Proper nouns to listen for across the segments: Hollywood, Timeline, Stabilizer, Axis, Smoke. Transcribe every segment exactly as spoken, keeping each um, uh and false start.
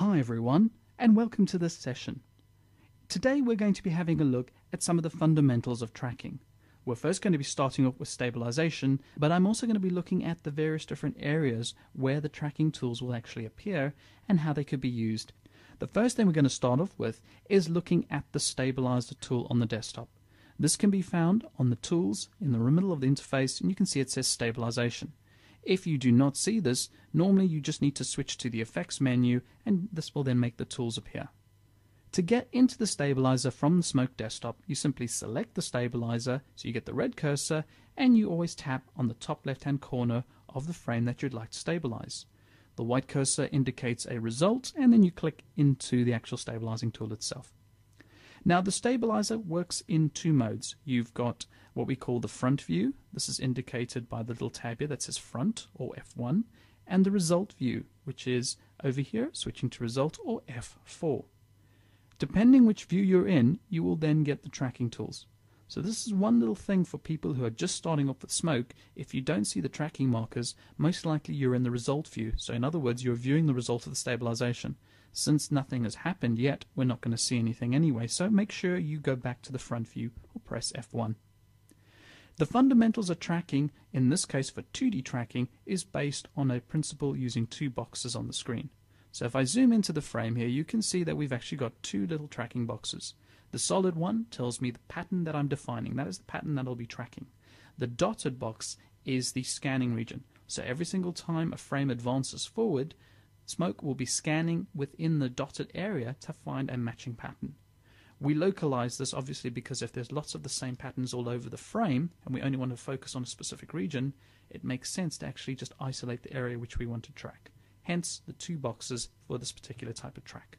Hi everyone, and welcome to this session. Today we're going to be having a look at some of the fundamentals of tracking. We're first going to be starting off with stabilization, but I'm also going to be looking at the various different areas where the tracking tools will actually appear and how they could be used. The first thing we're going to start off with is looking at the stabilizer tool on the desktop. This can be found on the tools in the middle of the interface, and you can see it says stabilization. If you do not see this, normally you just need to switch to the effects menu and this will then make the tools appear. To get into the stabilizer from the Smoke desktop, you simply select the stabilizer so you get the red cursor, and you always tap on the top left hand corner of the frame that you'd like to stabilize. The white cursor indicates a result, and then you click into the actual stabilizing tool itself. Now the stabilizer works in two modes. You've got what we call the front view. This is indicated by the little tab here that says front, or F one, and the result view, which is over here, switching to result, or F four. Depending which view you're in, you will then get the tracking tools. So this is one little thing for people who are just starting off with Smoke. If you don't see the tracking markers, most likely you're in the result view. So in other words, you're viewing the result of the stabilization. Since nothing has happened yet, we're not going to see anything anyway, so make sure you go back to the front view or press F one. The fundamentals of tracking, in this case for two D tracking, is based on a principle using two boxes on the screen. So if I zoom into the frame here, you can see that we've actually got two little tracking boxes. The solid one tells me the pattern that I'm defining. That is the pattern that I'll be tracking. The dotted box is the scanning region. So every single time a frame advances forward, Smoke will be scanning within the dotted area to find a matching pattern. We localize this obviously because if there's lots of the same patterns all over the frame and we only want to focus on a specific region, it makes sense to actually just isolate the area which we want to track. Hence the two boxes for this particular type of track.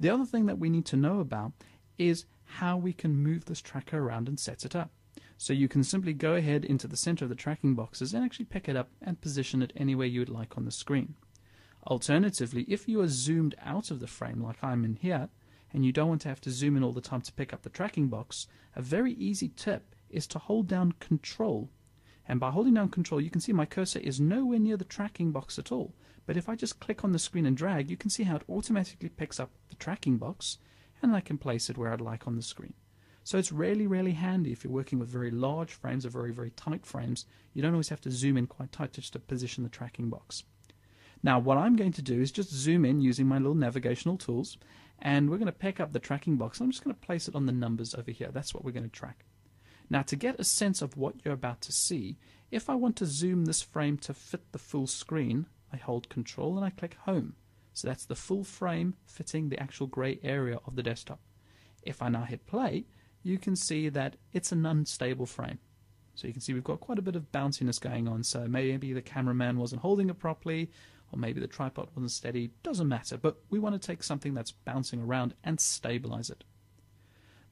The other thing that we need to know about is how we can move this tracker around and set it up. So you can simply go ahead into the center of the tracking boxes and actually pick it up and position it anywhere you would like on the screen. Alternatively, if you are zoomed out of the frame like I'm in here, and you don't want to have to zoom in all the time to pick up the tracking box, a very easy tip is to hold down Control. And by holding down Control, you can see my cursor is nowhere near the tracking box at all. But if I just click on the screen and drag, you can see how it automatically picks up the tracking box, and I can place it where I'd like on the screen. So it's really, really handy if you're working with very large frames or very, very tight frames. You don't always have to zoom in quite tight just to position the tracking box. Now what I'm going to do is just zoom in using my little navigational tools, and we're going to pick up the tracking box. I'm just going to place it on the numbers over here. That's what we're going to track. Now to get a sense of what you're about to see, if I want to zoom this frame to fit the full screen, I hold Control and I click Home. So that's the full frame fitting the actual grey area of the desktop. If I now hit play, you can see that it's an unstable frame. So you can see we've got quite a bit of bounciness going on, so maybe the cameraman wasn't holding it properly, or maybe the tripod wasn't steady, doesn't matter, but we want to take something that's bouncing around and stabilize it.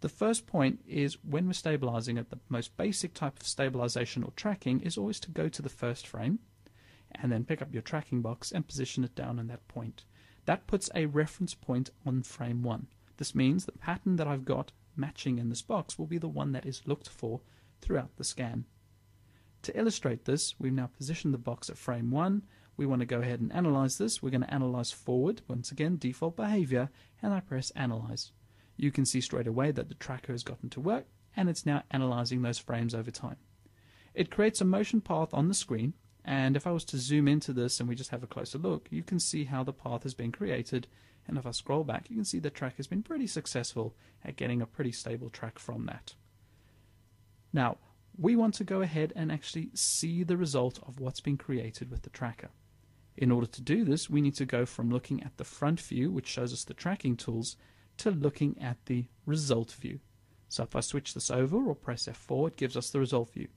The first point is when we're stabilizing it, the most basic type of stabilization or tracking is always to go to the first frame and then pick up your tracking box and position it down on that point. That puts a reference point on frame one. This means the pattern that I've got matching in this box will be the one that is looked for throughout the scan. To illustrate this, we've now positioned the box at frame one. We want to go ahead and analyze this. We're going to analyze forward, once again default behavior, and I press analyze. You can see straight away that the tracker has gotten to work and it's now analyzing those frames over time. It creates a motion path on the screen, and if I was to zoom into this and we just have a closer look, you can see how the path has been created, and if I scroll back you can see the track has been pretty successful at getting a pretty stable track from that. Now we want to go ahead and actually see the result of what's been created with the tracker. In order to do this, we need to go from looking at the front view, which shows us the tracking tools, to looking at the result view. So if I switch this over or press F four, it gives us the result view.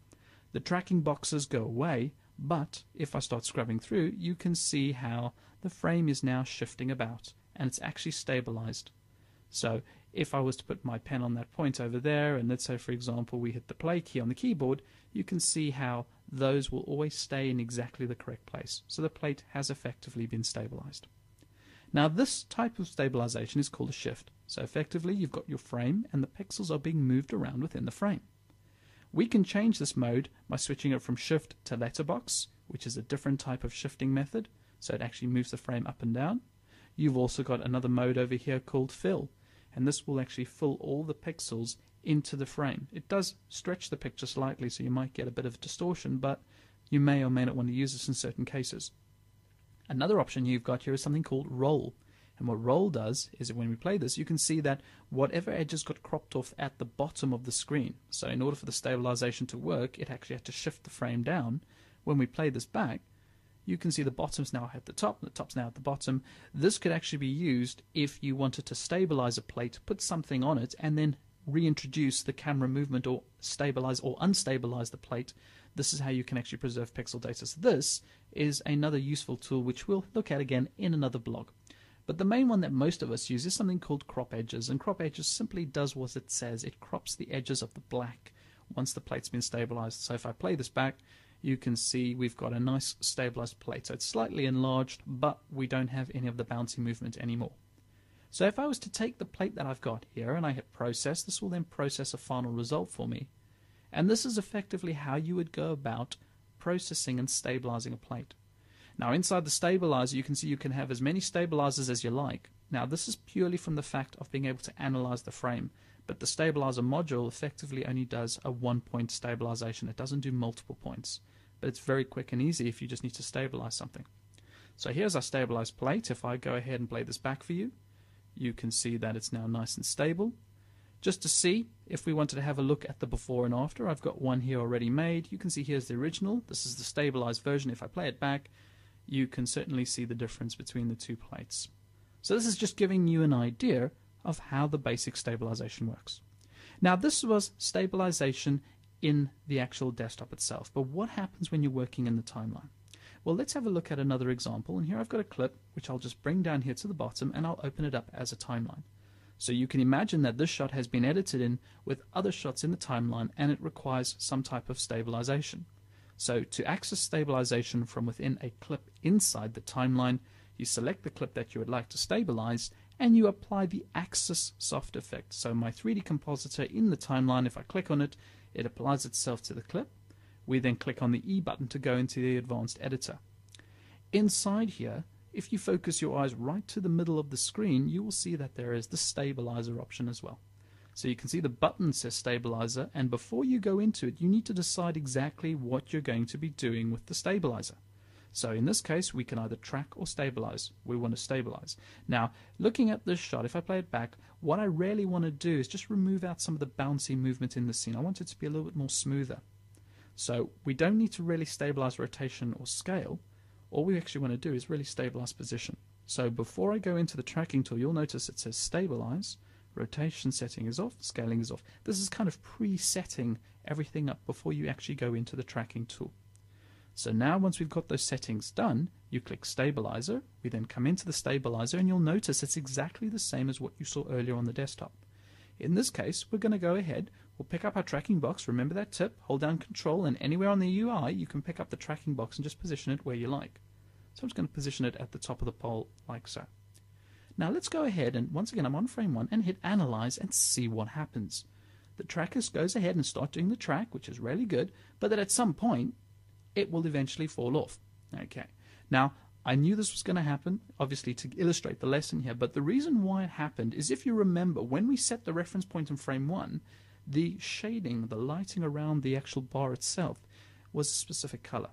The tracking boxes go away, but if I start scrubbing through, you can see how the frame is now shifting about and it's actually stabilized. So if I was to put my pen on that point over there, and let's say for example we hit the play key on the keyboard, you can see how those will always stay in exactly the correct place. So the plate has effectively been stabilized. Now this type of stabilization is called a shift. So effectively you've got your frame and the pixels are being moved around within the frame. We can change this mode by switching it from shift to letterbox, which is a different type of shifting method, so it actually moves the frame up and down. You've also got another mode over here called fill, and this will actually fill all the pixels into the frame. It does stretch the picture slightly, so you might get a bit of distortion, but you may or may not want to use this in certain cases. Another option you've got here is something called roll. And what roll does is that when we play this, you can see that whatever edges got cropped off at the bottom of the screen. So in order for the stabilization to work, it actually had to shift the frame down. When we play this back, you can see the bottom's now at the top, and the top's now at the bottom. This could actually be used if you wanted to stabilize a plate, put something on it, and then reintroduce the camera movement or stabilize or unstabilize the plate. This is how you can actually preserve pixel data. So this is another useful tool which we'll look at again in another blog. But the main one that most of us use is something called crop edges, and crop edges simply does what it says. It crops the edges of the black once the plate's been stabilized. So if I play this back, you can see we've got a nice stabilized plate. So it's slightly enlarged, but we don't have any of the bouncy movement anymore. So if I was to take the plate that I've got here and I hit process, this will then process a final result for me. And this is effectively how you would go about processing and stabilizing a plate. Now inside the stabilizer, you can see you can have as many stabilizers as you like. Now this is purely from the fact of being able to analyze the frame, but the stabilizer module effectively only does a one-point stabilization. It doesn't do multiple points, but it's very quick and easy if you just need to stabilize something. So here's our stabilized plate. If I go ahead and play this back for you, you can see that it's now nice and stable. Just to see, if we wanted to have a look at the before and after, I've got one here already made. You can see here's the original. This is the stabilized version. If I play it back, you can certainly see the difference between the two plates. So this is just giving you an idea of how the basic stabilization works. Now this was stabilization in the actual desktop itself, but what happens when you're working in the timeline? Well, let's have a look at another example, and here I've got a clip which I'll just bring down here to the bottom and I'll open it up as a timeline. So you can imagine that this shot has been edited in with other shots in the timeline, and it requires some type of stabilization. So to access stabilization from within a clip inside the timeline, you select the clip that you would like to stabilize and you apply the Axis soft effect. So my three D compositor in the timeline, if I click on it, it applies itself to the clip. We then click on the E button to go into the advanced editor. Inside here, if you focus your eyes right to the middle of the screen, you will see that there is the stabilizer option as well. So you can see the button says stabilizer, and before you go into it, you need to decide exactly what you're going to be doing with the stabilizer. So in this case, we can either track or stabilize. We want to stabilize. Now, looking at this shot, if I play it back, what I really want to do is just remove out some of the bouncy movement in the scene. I want it to be a little bit more smoother. So we don't need to really stabilize rotation or scale. All we actually want to do is really stabilize position. So before I go into the tracking tool, you'll notice it says stabilize. Rotation setting is off, scaling is off. This is kind of pre-setting everything up before you actually go into the tracking tool. So now once we've got those settings done, you click stabilizer. We then come into the stabilizer and you'll notice it's exactly the same as what you saw earlier on the desktop. In this case, we're going to go ahead, we'll pick up our tracking box, remember that tip, hold down control, and anywhere on the U I you can pick up the tracking box and just position it where you like. So I'm just going to position it at the top of the pole like so. Now let's go ahead and, once again, I'm on frame one, and hit analyze and see what happens. The tracker goes ahead and starts doing the track, which is really good, but then at some point it will eventually fall off. Okay. Now I knew this was going to happen, obviously, to illustrate the lesson here, but the reason why it happened is, if you remember, when we set the reference point in frame one, the shading, the lighting around the actual bar itself was a specific color.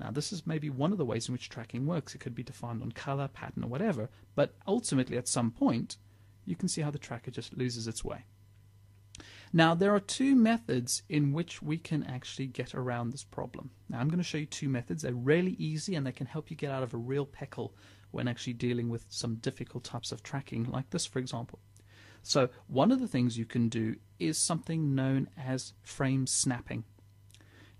Now this is maybe one of the ways in which tracking works. It could be defined on color, pattern, or whatever, but ultimately at some point you can see how the tracker just loses its way. Now there are two methods in which we can actually get around this problem. Now I'm going to show you two methods. They're really easy and they can help you get out of a real pickle when actually dealing with some difficult types of tracking like this, for example. So one of the things you can do is something known as frame snapping.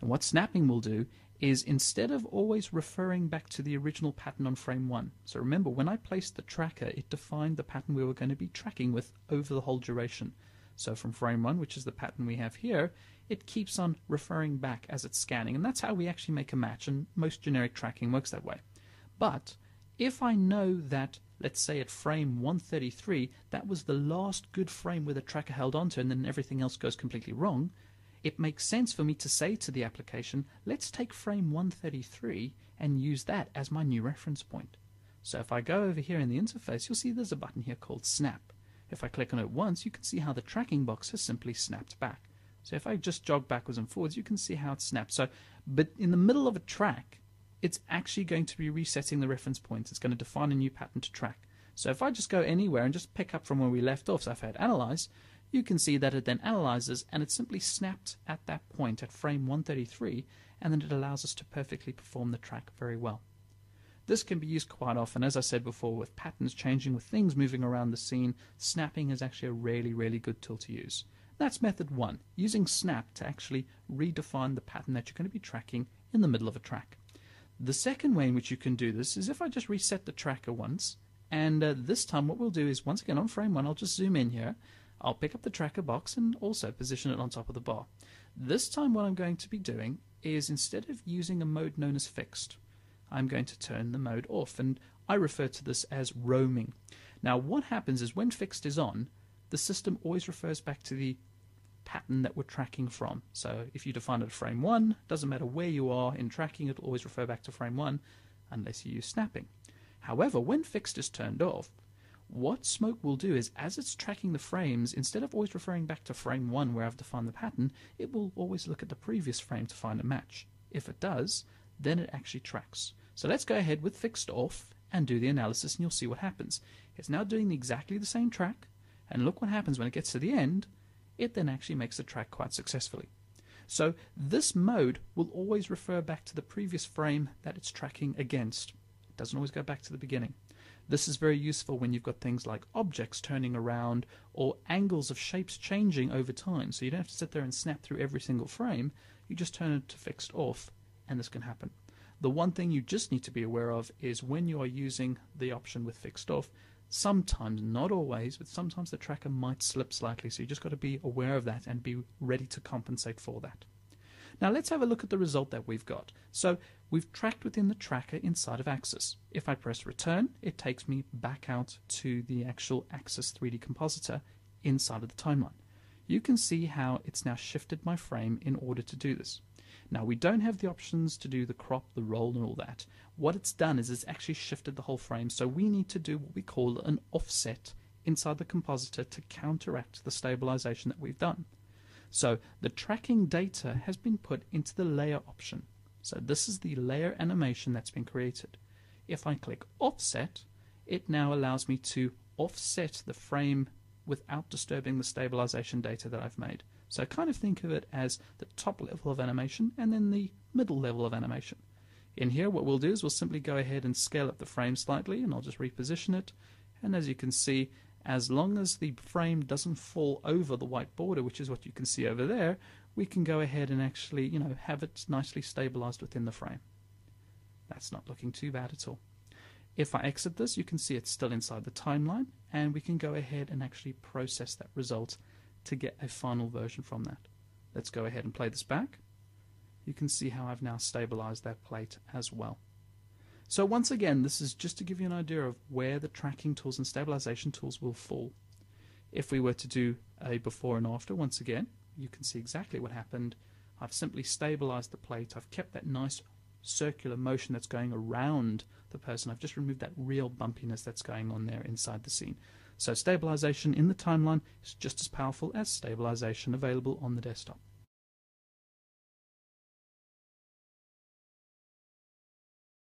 And what snapping will do is, instead of always referring back to the original pattern on frame one. So remember, when I placed the tracker, it defined the pattern we were going to be tracking with over the whole duration. So from frame one, which is the pattern we have here, it keeps on referring back as it's scanning, and that's how we actually make a match, and most generic tracking works that way. But if I know that, let's say at frame one thirty-three, that was the last good frame where the tracker held onto, and then everything else goes completely wrong, it makes sense for me to say to the application, let's take frame one thirty-three and use that as my new reference point. So if I go over here in the interface, you'll see there's a button here called Snap. If I click on it once, you can see how the tracking box has simply snapped back. So if I just jog backwards and forwards, you can see how it snaps. So, but in the middle of a track, it's actually going to be resetting the reference point. It's going to define a new pattern to track. So if I just go anywhere and just pick up from where we left off, so if I had analyze, you can see that it then analyzes, and it simply snapped at that point at frame one thirty-three, and then it allows us to perfectly perform the track very well. This can be used quite often, as I said before, with patterns changing, with things moving around the scene. Snapping is actually a really, really good tool to use. That's method one, using snap to actually redefine the pattern that you're going to be tracking in the middle of a track. The second way in which you can do this is if I just reset the tracker once, and uh, this time what we'll do is, once again on frame one, I'll just zoom in here, I'll pick up the tracker box and also position it on top of the bar. This time what I'm going to be doing is, instead of using a mode known as fixed, I'm going to turn the mode off, and I refer to this as roaming. Now what happens is, when fixed is on, the system always refers back to the pattern that we're tracking from. So if you define it at frame one, doesn't matter where you are in tracking, it'll always refer back to frame one, unless you use snapping. However, when fixed is turned off, what Smoke will do is, as it's tracking the frames, instead of always referring back to frame one where I've defined the pattern, it will always look at the previous frame to find a match. If it does, then it actually tracks. So let's go ahead with fixed off and do the analysis, and you'll see what happens. It's now doing exactly the same track, and look what happens when it gets to the end. It then actually makes the track quite successfully. So this mode will always refer back to the previous frame that it's tracking against. It doesn't always go back to the beginning. This is very useful when you've got things like objects turning around or angles of shapes changing over time. So you don't have to sit there and snap through every single frame. You just turn it to fixed off, and this can happen. The one thing you just need to be aware of is, when you are using the option with fixed off, sometimes, not always, but sometimes the tracker might slip slightly, so you just got to be aware of that and be ready to compensate for that. Now let's have a look at the result that we've got. So we've tracked within the tracker inside of Axis. If I press return, it takes me back out to the actual Axis three D compositor inside of the timeline. You can see how it's now shifted my frame in order to do this. Now we don't have the options to do the crop, the roll and all that. What it's done is it's actually shifted the whole frame, so we need to do what we call an offset inside the compositor to counteract the stabilization that we've done. So the tracking data has been put into the layer option. So this is the layer animation that's been created. If I click offset, it now allows me to offset the frame without disturbing the stabilization data that I've made. So kind of think of it as the top level of animation and then the middle level of animation. In here, what we'll do is we'll simply go ahead and scale up the frame slightly, and I'll just reposition it. And as you can see, as long as the frame doesn't fall over the white border, which is what you can see over there, we can go ahead and actually, you know, have it nicely stabilized within the frame. That's not looking too bad at all. If I exit this, you can see it's still inside the timeline, and we can go ahead and actually process that result to get a final version from that. Let's go ahead and play this back. You can see how I've now stabilized that plate as well. So once again, this is just to give you an idea of where the tracking tools and stabilization tools will fall. If we were to do a before and after, once again, you can see exactly what happened. I've simply stabilized the plate. I've kept that nice circular motion that's going around the person. I've just removed that real bumpiness that's going on there inside the scene. So stabilization in the timeline is just as powerful as stabilization available on the desktop.